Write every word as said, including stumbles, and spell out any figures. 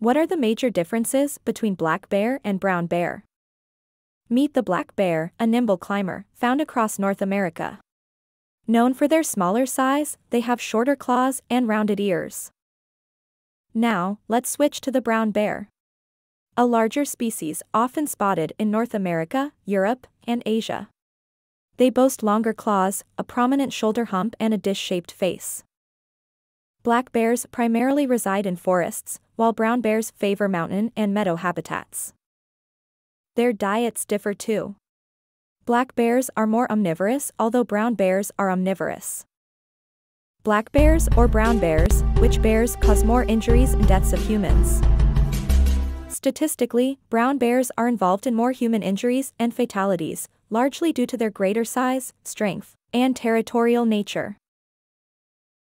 What are the major differences between black bear and brown bear? Meet the black bear, a nimble climber, found across North America. Known for their smaller size, they have shorter claws and rounded ears. Now, let's switch to the brown bear, a larger species often spotted in North America, Europe, and Asia. They boast longer claws, a prominent shoulder hump, and a dish-shaped face. Black bears primarily reside in forests, while brown bears favor mountain and meadow habitats. Their diets differ too. Black bears are more omnivorous, although brown bears are omnivorous. Black bears or brown bears, which bears cause more injuries and deaths of humans? Statistically, brown bears are involved in more human injuries and fatalities, largely due to their greater size, strength, and territorial nature.